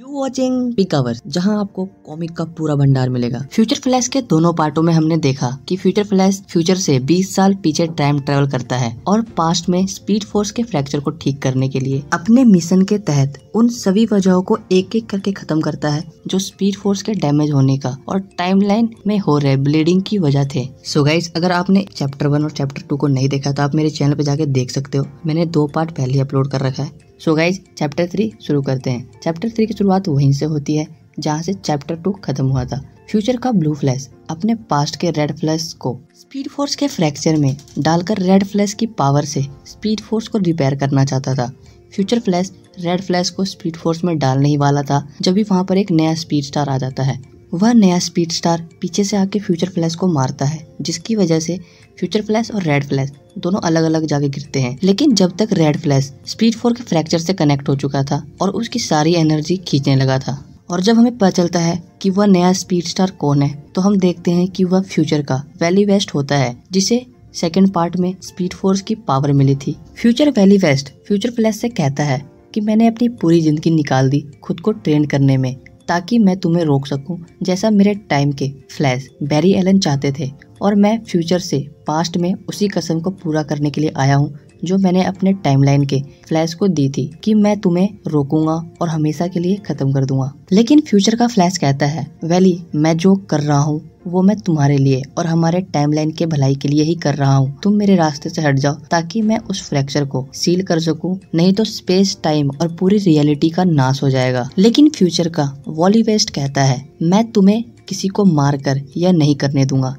You watching pick our, जहाँ आपको comic का पूरा भंडार मिलेगा। फ्यूचर फ्लैश के दोनों पार्टों में हमने देखा कि फ्यूचर फ्लैश फ्यूचर से 20 साल पीछे टाइम ट्रेवल करता है और पास्ट में स्पीड फोर्स के फ्रैक्चर को ठीक करने के लिए अपने मिशन के तहत उन सभी वजहों को एक एक करके खत्म करता है जो स्पीड फोर्स के डैमेज होने का और टाइमलाइन में हो रहे ब्लीडिंग की वजह थे। सो गाइस, अगर आपने चैप्टर 1 और चैप्टर 2 को नहीं देखा तो आप मेरे चैनल पे जाके देख सकते हो, मैंने 2 पार्ट पहले ही अपलोड कर रखा है। सो गाइस, चैप्टर 3 शुरू करते हैं। चैप्टर 3 की शुरुआत वहीं से होती है जहाँ से चैप्टर 2 खत्म हुआ था। फ्यूचर का ब्लू फ्लैश अपने पास्ट के रेड फ्लैश को स्पीड फोर्स के फ्रैक्चर में डालकर रेड फ्लैश की पावर से स्पीड फोर्स को रिपेयर करना चाहता था। फ्यूचर फ्लैश रेड फ्लैश को स्पीड फोर्स में डालने ही वाला था जब भी वहाँ पर एक नया स्पीड स्टार आ जाता है। वह नया स्पीड स्टार पीछे से आके फ्यूचर फ्लैश को मारता है, जिसकी वजह से फ्यूचर फ्लैश और रेड फ्लैश दोनों अलग अलग जाके गिरते हैं। लेकिन जब तक रेड फ्लैश स्पीड फोर्स के फ्रैक्चर से कनेक्ट हो चुका था और उसकी सारी एनर्जी खींचने लगा था, और जब हमें पता चलता है कि वह नया स्पीड स्टार कौन है तो हम देखते हैं कि वह फ्यूचर का वैली वेस्ट होता है, जिसे सेकेंड पार्ट में स्पीड फोर्स की पावर मिली थी। Future Wally West future flash से कहता है कि मैंने अपनी पूरी जिंदगी निकाल दी खुद को ट्रेन करने में ताकि मैं तुम्हें रोक सकूं, जैसा मेरे टाइम के फ्लैश बैरी एलन चाहते थे, और मैं फ्यूचर से पास्ट में उसी कसम को पूरा करने के लिए आया हूं जो मैंने अपने टाइमलाइन के फ्लैश को दी थी कि मैं तुम्हें रोकूंगा और हमेशा के लिए खत्म कर दूंगा। लेकिन फ्यूचर का फ्लैश कहता है, वैली, मैं जो कर रहा हूँ वो मैं तुम्हारे लिए और हमारे टाइमलाइन के भलाई के लिए ही कर रहा हूँ। तुम मेरे रास्ते से हट जाओ ताकि मैं उस फ्रैक्चर को सील कर सकूँ, नहीं तो स्पेस टाइम और पूरी रियलिटी का नाश हो जाएगा। लेकिन फ्यूचर का वॉली वेस्ट कहता है, मैं तुम्हें किसी को मार कर यह नहीं करने दूंगा।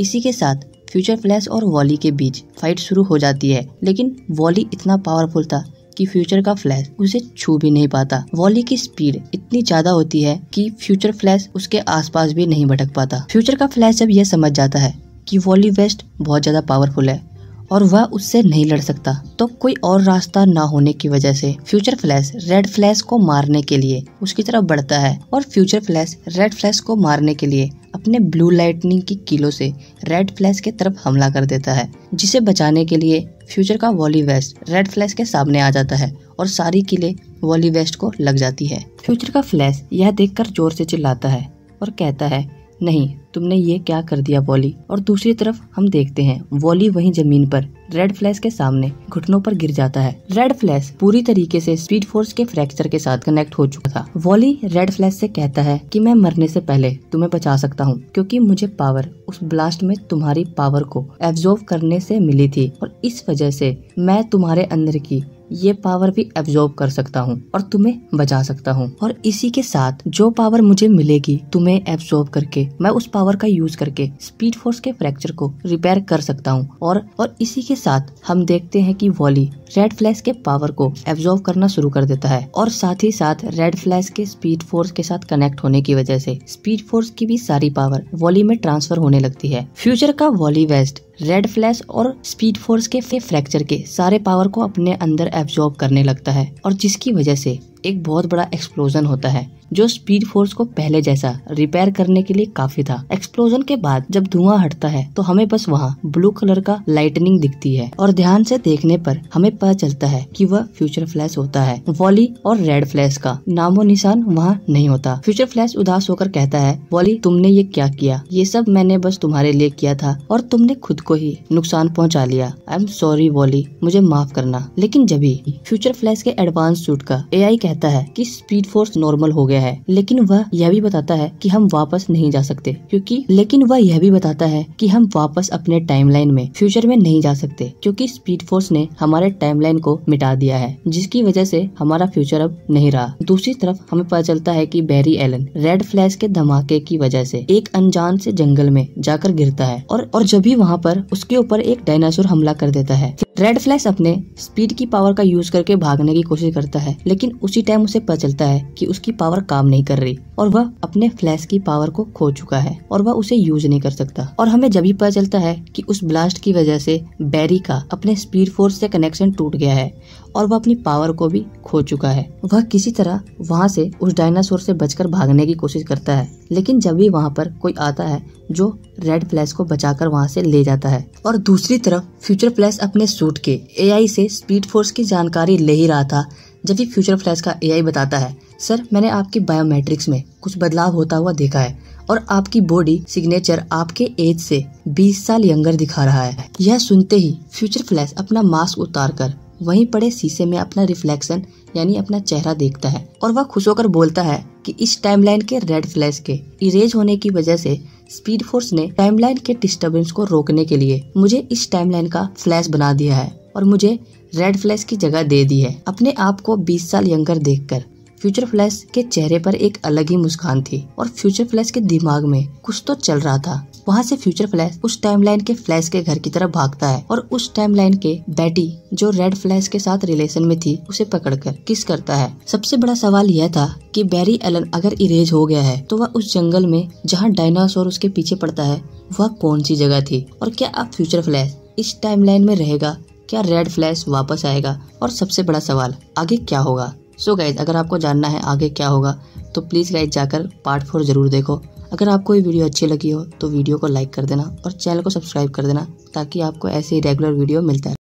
इसी के साथ फ्यूचर फ्लैश और वॉली के बीच फाइट शुरू हो जाती है, लेकिन वॉली इतना पावरफुल था कि फ्यूचर का फ्लैश उसे छू भी नहीं पाता। वॉली की स्पीड इतनी ज्यादा होती है कि फ्यूचर फ्लैश उसके आसपास भी नहीं भटक पाता। फ्यूचर का फ्लैश जब यह समझ जाता है कि वॉली वेस्ट बहुत ज्यादा पावरफुल है और वह उससे नहीं लड़ सकता, तो कोई और रास्ता ना होने की वजह से फ्यूचर फ्लैश रेड फ्लैश को मारने के लिए उसकी तरफ बढ़ता है, और फ्यूचर फ्लैश रेड फ्लैश को मारने के लिए अपने ब्लू लाइटनिंग की किलो से रेड फ्लैश के तरफ हमला कर देता है, जिसे बचाने के लिए फ्यूचर का वॉली वेस्ट रेड फ्लैश के सामने आ जाता है और सारी किले वॉली वेस्ट को लग जाती है। फ्यूचर का फ्लैश यह देखकर जोर से चिल्लाता है और कहता है, नहीं, तुमने ये क्या कर दिया वॉली। और दूसरी तरफ हम देखते हैं वॉली वहीं जमीन पर रेड फ्लैश के सामने घुटनों पर गिर जाता है। रेड फ्लैश पूरी तरीके से स्पीड फोर्स के फ्रैक्चर के साथ कनेक्ट हो चुका था। वॉली रेड फ्लैश से कहता है कि मैं मरने से पहले तुम्हें बचा सकता हूँ, क्योंकि मुझे पावर उस ब्लास्ट में तुम्हारी पावर को एब्जॉर्ब करने से मिली थी और इस वजह से मैं तुम्हारे अंदर की ये पावर भी एब्जॉर्ब कर सकता हूँ और तुम्हें बचा सकता हूँ। और इसी के साथ जो पावर मुझे मिलेगी तुम्हें एब्जॉर्ब करके, मैं उस पावर का यूज करके स्पीड फोर्स के फ्रैक्चर को रिपेयर कर सकता हूँ। और इसी के साथ हम देखते हैं कि वॉली रेड फ्लैश के पावर को एब्जॉर्ब करना शुरू कर देता है, और साथ ही साथ रेड फ्लैश के स्पीड फोर्स के साथ कनेक्ट होने की वजह से स्पीड फोर्स की भी सारी पावर वॉली में ट्रांसफर होने लगती है। फ्यूचर का वॉली वेस्ट रेड फ्लैश और स्पीड फोर्स के फ्रैक्चर के सारे पावर को अपने अंदर एब्जॉर्ब करने लगता है, और जिसकी वजह से एक बहुत बड़ा एक्सप्लोजन होता है जो स्पीड फोर्स को पहले जैसा रिपेयर करने के लिए काफी था। एक्सप्लोजन के बाद जब धुआं हटता है तो हमें बस वहाँ ब्लू कलर का लाइटनिंग दिखती है, और ध्यान से देखने पर हमें पता चलता है कि वह फ्यूचर फ्लैश होता है। वॉली और रेड फ्लैश का नामो निशान वहाँ नहीं होता। फ्यूचर फ्लैश उदास होकर कहता है, वॉली, तुमने ये क्या किया? ये सब मैंने बस तुम्हारे लिए किया था और तुमने खुद को ही नुकसान पहुँचा लिया। आई एम सॉरी वॉली, मुझे माफ करना। लेकिन जब ही फ्यूचर फ्लैश के एडवांस शूट का AI कहता है कि स्पीड फोर्स नॉर्मल हो गया है, लेकिन वह यह भी बताता है कि हम वापस नहीं जा सकते अपने टाइमलाइन में फ्यूचर में नहीं जा सकते, क्योंकि स्पीड फोर्स ने हमारे टाइमलाइन को मिटा दिया है, जिसकी वजह से हमारा फ्यूचर अब नहीं रहा। दूसरी तरफ हमें पता चलता है कि बैरी एलन रेड फ्लैश के धमाके की वजह से एक अनजान से जंगल में जाकर गिरता है, और जब भी वहाँ पर उसके ऊपर एक डायनासोर हमला कर देता है। रेड फ्लैश अपने स्पीड की पावर का यूज करके भागने की कोशिश करता है, लेकिन उसी टाइम उसे पता चलता है कि उसकी पावर काम नहीं कर रही और वह अपने फ्लैश की पावर को खो चुका है और वह उसे यूज नहीं कर सकता। और हमें जब भी पता चलता है कि उस ब्लास्ट की वजह से बैरी का अपने स्पीड फोर्स से कनेक्शन टूट गया है और वह अपनी पावर को भी खो चुका है। वह किसी तरह वहाँ से उस डायनासोर से बचकर भागने की कोशिश करता है, लेकिन जब भी वहाँ पर कोई आता है जो रेड फ्लैश को बचाकर वहाँ से ले जाता है। और दूसरी तरफ फ्यूचर फ्लैश अपने सूट के AI से स्पीड फोर्स की जानकारी ले ही रहा था जबकि फ्यूचर फ्लैश का एआई बताता है, सर मैंने आपके बायोमेट्रिक्स में कुछ बदलाव होता हुआ देखा है और आपकी बॉडी सिग्नेचर आपके एज से 20 साल यंगर दिखा रहा है। यह सुनते ही फ्यूचर फ्लैश अपना मास्क उतारकर वहीं पड़े शीशे में अपना रिफ्लेक्शन यानी अपना चेहरा देखता है और वह खुश होकर बोलता है कि इस टाइमलाइन के रेड फ्लैश के इरेज होने की वजह से स्पीड फोर्स ने टाइमलाइन के डिस्टर्बेंस को रोकने के लिए मुझे इस टाइमलाइन का फ्लैश बना दिया है और मुझे रेड फ्लैश की जगह दे दी है। अपने आप को 20 साल यंगर देखकर फ्यूचर फ्लैश के चेहरे पर एक अलग ही मुस्कान थी और फ्यूचर फ्लैश के दिमाग में कुछ तो चल रहा था। वहाँ से फ्यूचर फ्लैश उस टाइमलाइन के फ्लैश के घर की तरफ भागता है और उस टाइमलाइन के बेटी जो रेड फ्लैश के साथ रिलेशन में थी उसे पकड़कर किस करता है। सबसे बड़ा सवाल यह था कि बैरी एलन अगर इरेज हो गया है तो वह उस जंगल में जहाँ डायनासोर उसके पीछे पड़ता है वह कौन सी जगह थी और क्या अब फ्यूचर फ्लैश इस टाइमलाइन में रहेगा, क्या रेड फ्लैश वापस आएगा और सबसे बड़ा सवाल आगे क्या होगा। सो गाइज अगर आपको जानना है आगे क्या होगा तो प्लीज़ गाइज जाकर पार्ट 4 जरूर देखो। अगर आपको ये वीडियो अच्छी लगी हो तो वीडियो को लाइक कर देना और चैनल को सब्सक्राइब कर देना ताकि आपको ऐसे ही रेगुलर वीडियो मिलता रहे।